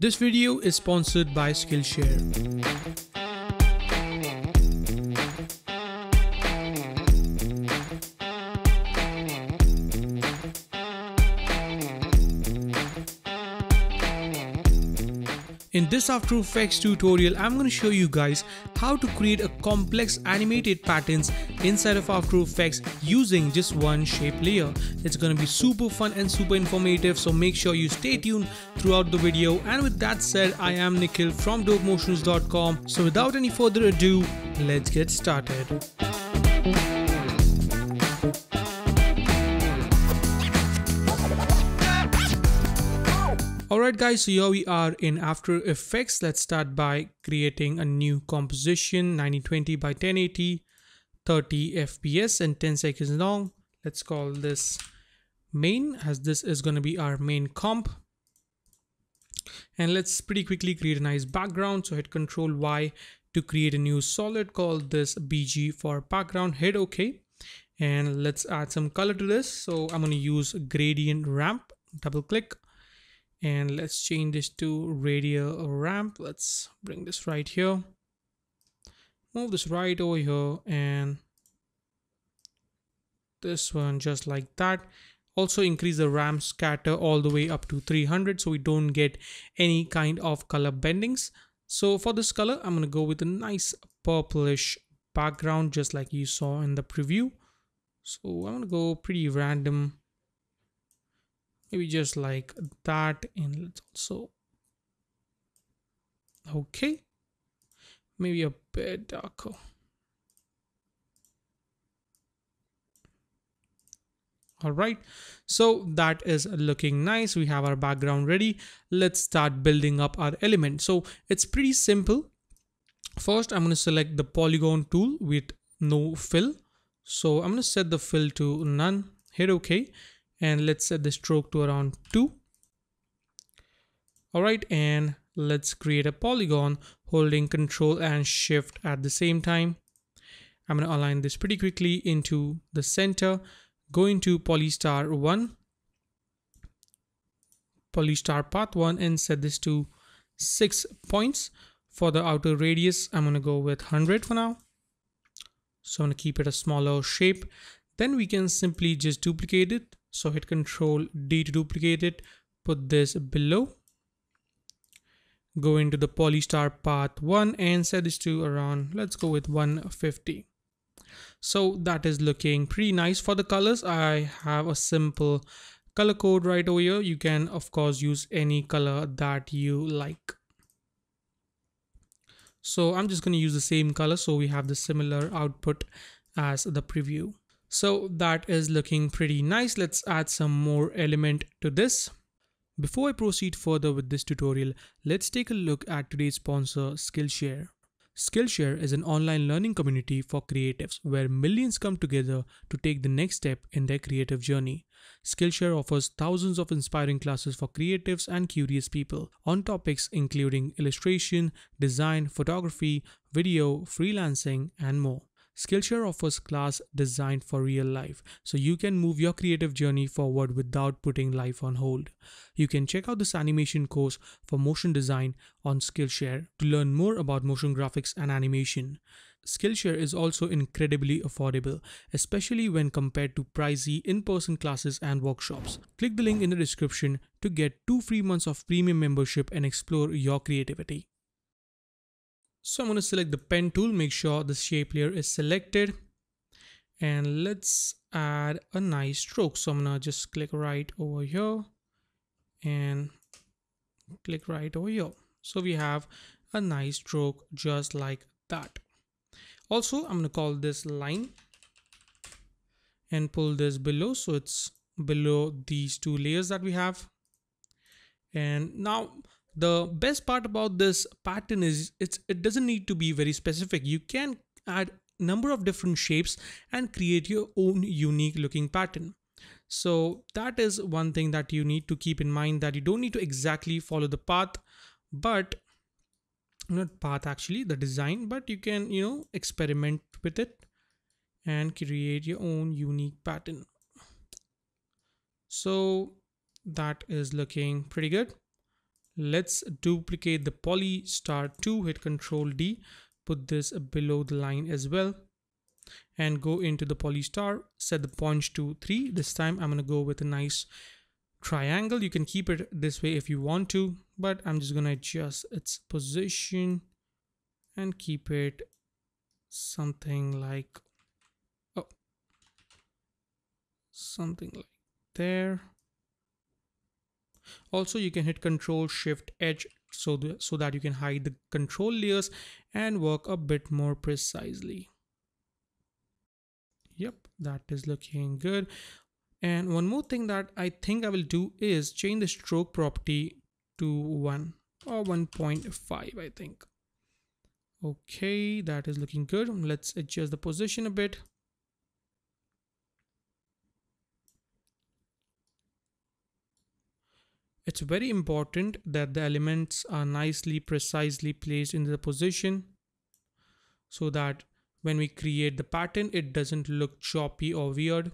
This video is sponsored by Skillshare. In this After Effects tutorial, I'm going to show you guys how to create a complex animated patterns inside of After Effects using just one shape layer. It's going to be super fun and super informative, so make sure you stay tuned throughout the video. And with that said, I am Nikhil from DopeMotions.com. So without any further ado, let's get started. Alright guys, so here we are in After Effects. Let's start by creating a new composition, 1920 by 1080, 30 FPS and 10 seconds long. Let's call this main, as this is going to be our main comp. And let's pretty quickly create a nice background. So hit Ctrl Y to create a new solid, call this BG for background, hit OK. And let's add some color to this. So I'm going to use gradient ramp, double click. And let's change this to radial ramp. Let's bring this right here. Move this right over here and this one just like that. Also increase the ramp scatter all the way up to 300 so we don't get any kind of color bendings. So for this color, I'm going to go with a nice purplish background just like you saw in the preview. So I'm going to go pretty random. Maybe just like that, and let's also, okay, maybe a bit darker. All right, so that is looking nice. We have our background ready. Let's start building up our element. So it's pretty simple. First, I'm going to select the polygon tool with no fill. So I'm going to set the fill to none, hit OK. And let's set the stroke to around 2. All right, and let's create a polygon holding Control and Shift at the same time. I'm going to align this pretty quickly into the center. Go into Polystar 1, Polystar Path 1, and set this to 6 points. For the outer radius, I'm going to go with 100 for now. So I'm going to keep it a smaller shape. Then we can simply just duplicate it. So hit Ctrl D to duplicate it, put this below, go into the Polystar Path 1 and set this to around, let's go with 150. So that is looking pretty nice. For the colors, I have a simple color code right over here. You can of course use any color that you like. So I'm just going to use the same color so we have the similar output as the preview. So that is looking pretty nice. Let's add some more element to this. Before I proceed further with this tutorial, let's take a look at today's sponsor, Skillshare. Skillshare is an online learning community for creatives where millions come together to take the next step in their creative journey. Skillshare offers thousands of inspiring classes for creatives and curious people on topics including illustration, design, photography, video, freelancing, and more. Skillshare offers class designed for real life, so you can move your creative journey forward without putting life on hold. You can check out this animation course for motion design on Skillshare to learn more about motion graphics and animation. Skillshare is also incredibly affordable, especially when compared to pricey in-person classes and workshops. Click the link in the description to get 2 free months of premium membership and explore your creativity. So I'm going to select the pen tool, make sure the shape layer is selected, and let's add a nice stroke. So I'm going to just click right over here and click right over here. So we have a nice stroke just like that. Also, I'm going to call this line and pull this below. So it's below these 2 layers that we have. And now the best part about this pattern is it doesn't need to be very specific. You can add a number of different shapes and create your own unique looking pattern. So that is one thing that you need to keep in mind, that you don't need to exactly follow the path, but not path actually, the design, but you can, you know, experiment with it and create your own unique pattern. So that is looking pretty good. Let's duplicate the Polystar 2, hit Control D, put this below the line as well, and go into the Polystar, set the points to 3. This time I'm going to go with a nice triangle. You can keep it this way if you want to, but I'm just going to adjust its position and keep it something like, oh, something like there. Also, you can hit Control Shift Edge so that you can hide the control layers and work a bit more precisely. Yep, that is looking good. And one more thing that I think I will do is change the stroke property to 1 or 1.5, I think. Okay, that is looking good. Let's adjust the position a bit. It's very important that the elements are nicely, precisely placed in the position so that when we create the pattern, it doesn't look choppy or weird.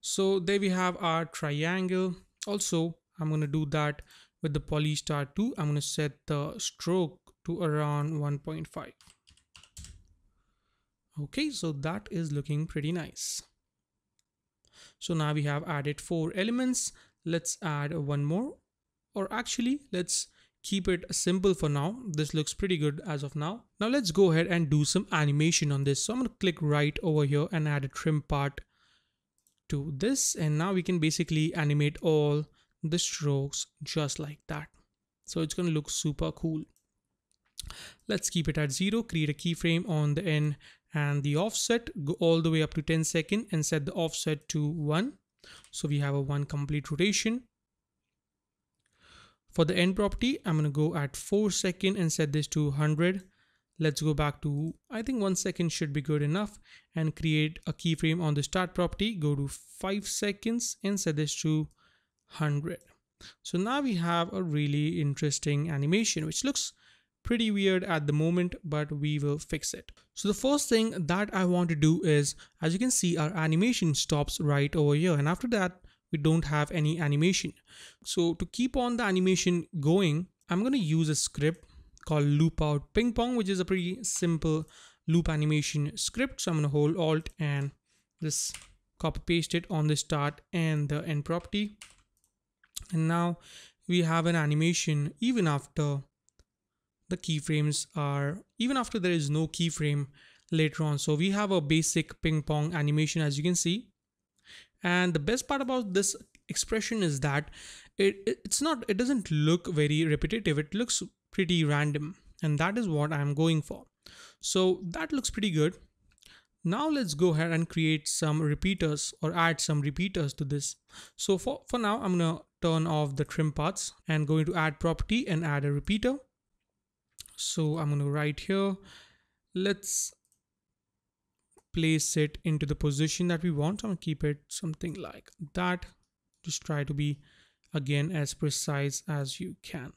So there we have our triangle. Also, I'm going to do that with the Polystar 2. I'm going to set the stroke to around 1.5. Okay, so that is looking pretty nice. So now we have added 4 elements. Let's add one more, or actually let's keep it simple for now. This looks pretty good as of now. Now let's go ahead and do some animation on this. So I'm going to click right over here and add a trim part to this, and now we can basically animate all the strokes just like that. So it's going to look super cool. Let's keep it at 0, create a keyframe on the end and the offset, go all the way up to 10 seconds, and set the offset to 1. So we have a 1 complete rotation. For the end property, I'm going to go at 4 seconds and set this to 100. Let's go back to, I think 1 second should be good enough, and create a keyframe on the start property. Go to 5 seconds and set this to 100. So now we have a really interesting animation, which looks pretty weird at the moment, but we will fix it. So the first thing that I want to do is, as you can see, our animation stops right over here, and after that we don't have any animation. So to keep on the animation going, I'm going to use a script called Loop Out Ping Pong, which is a pretty simple loop animation script. So I'm going to hold Alt and just copy paste it on the start and the end property, and now we have an animation even after the keyframes are, even after there is no keyframe later on. So we have a basic ping pong animation, as you can see. And the best part about this expression is that it doesn't look very repetitive. It looks pretty random, and that is what I'm going for. So that looks pretty good. Now let's go ahead and create some repeaters, or add some repeaters to this. So for now, I'm gonna turn off the trim parts and go into add property and add a repeater. So I'm going to write here, let's place it into the position that we want. I'm going to keep it something like that. Just try to be again as precise as you can.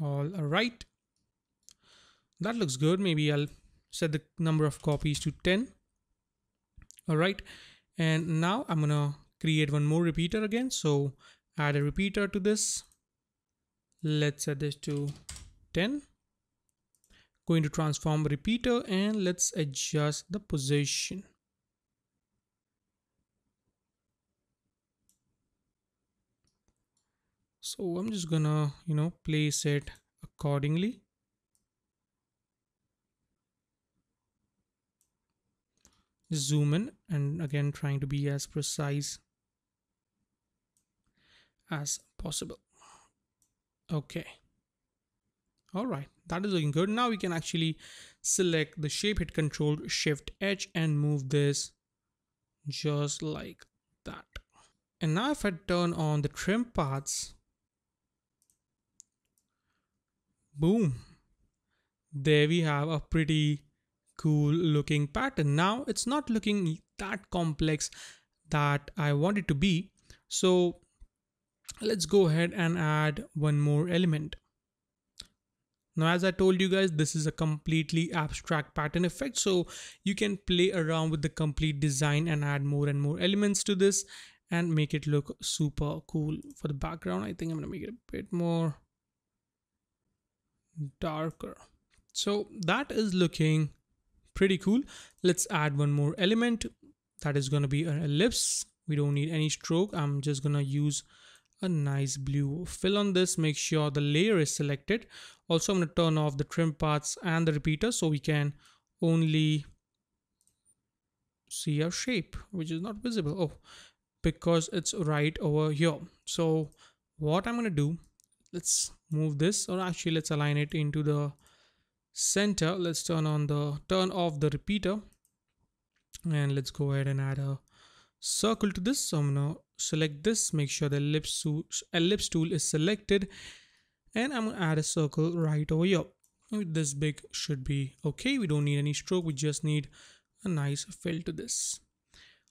All right. That looks good. Maybe I'll set the number of copies to 10. All right. And now I'm going to create one more repeater again. So add a repeater to this. Let's set this to 10. Going to transform repeater, and let's adjust the position. So I'm just gonna, place it accordingly. Just zoom in, and again, trying to be as precise as possible. Okay. All right. That is looking good. Now we can actually select the shape, hit Control Shift H, and move this just like that. And now if I turn on the trim parts, boom, there we have a pretty cool looking pattern. Now it's not looking that complex that I want it to be. So let's go ahead and add one more element. Now, as I told you guys, this is a completely abstract pattern effect, so you can play around with the complete design and add more and more elements to this. and make it look super cool. For the background, I think I'm gonna make it a bit more darker. So that is looking pretty cool. Let's add one more element. That is gonna be an ellipse. We don't need any stroke. I'm just gonna use a nice blue fill on this. Make sure the layer is selected. Also, I'm gonna turn off the trim paths and the repeater so we can only see our shape, which is not visible. Oh, because it's right over here. So what I'm gonna do, let's move this, or actually let's align it into the center. Let's turn off the repeater, and let's go ahead and add a circle to this. So I'm gonna select this, make sure the ellipse tool is selected, and I'm gonna add a circle right over here. This big should be okay. We don't need any stroke. We just need a nice fill to this.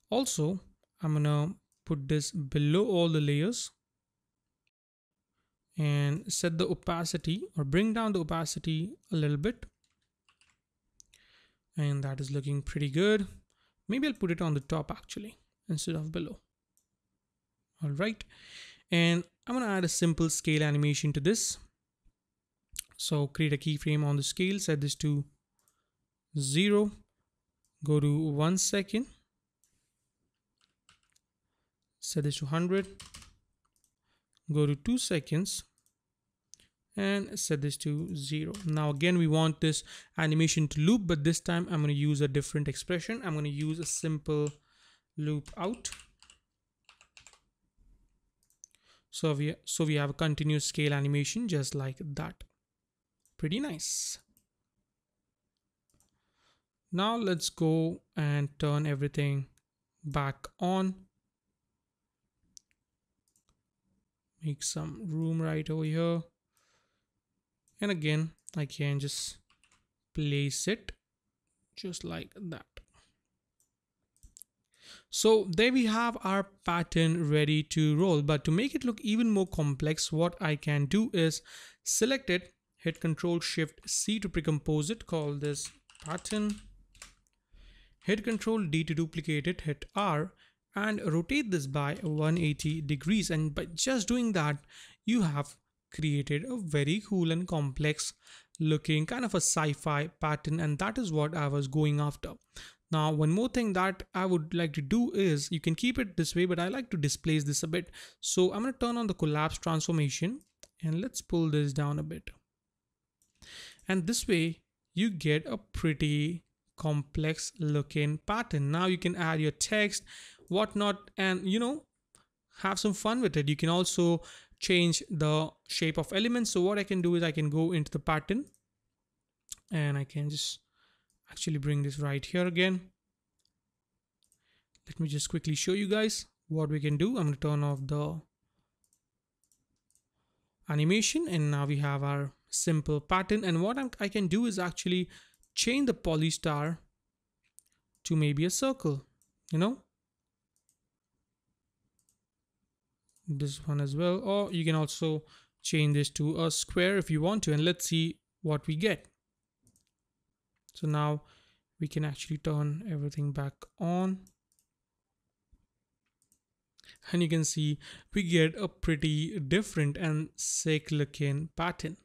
Also, I'm gonna put this below all the layers and set the opacity, or bring down the opacity a little bit. And that is looking pretty good. Maybe I'll put it on the top actually, instead of below. All right. And I'm gonna add a simple scale animation to this. So create a keyframe on the scale, set this to 0, go to 1 second. Set this to 100, go to 2 seconds, and set this to 0. Now again, we want this animation to loop, but this time I'm gonna use a different expression. I'm gonna use a simple loop out. So we have a continuous scale animation just like that. Pretty nice. Now let's go and turn everything back on. Make some room right over here. And again, I can just place it just like that. So there we have our pattern ready to roll. But to make it look even more complex, what I can do is select it, hit Ctrl-Shift-C to pre-compose it, call this pattern, hit Ctrl-D to duplicate it, hit R, and rotate this by 180 degrees. And by just doing that, you have created a very cool and complex looking kind of a sci-fi pattern, and that is what I was going after. Now, one more thing that I would like to do is, you can keep it this way, but I like to displace this a bit. So I'm going to turn on the collapse transformation, and let's pull this down a bit. And this way you get a pretty complex looking pattern. Now you can add your text, whatnot, and you know, have some fun with it. You can also change the shape of elements. So what I can do is I can go into the pattern, and I can just actually bring this right here again. Let me just quickly show you guys what we can do. I'm going to turn off the animation, and now we have our simple pattern. And what I can do is actually change the polystar to maybe a circle, you know, this one as well, or you can also change this to a square if you want to, and let's see what we get. So now we can actually turn everything back on, and you can see we get a pretty different and sick looking pattern.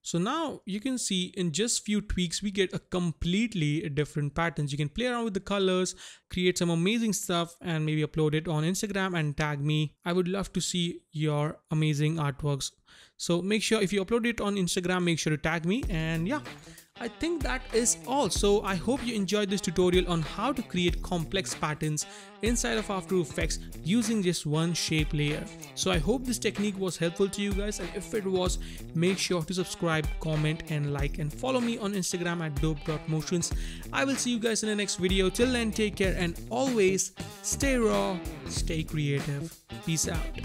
So now you can see in just few tweaks, we get a completely different patterns. You can play around with the colors, create some amazing stuff, and maybe upload it on Instagram and tag me. I would love to see your amazing artworks. So make sure if you upload it on Instagram, make sure to tag me. And yeah, I think that is all. So I hope you enjoyed this tutorial on how to create complex patterns inside of After Effects using just one shape layer. So I hope this technique was helpful to you guys, and if it was, make sure to subscribe, comment, and like, and follow me on Instagram at dope.motions. I will see you guys in the next video. Till then, take care, and always stay raw, stay creative. Peace out.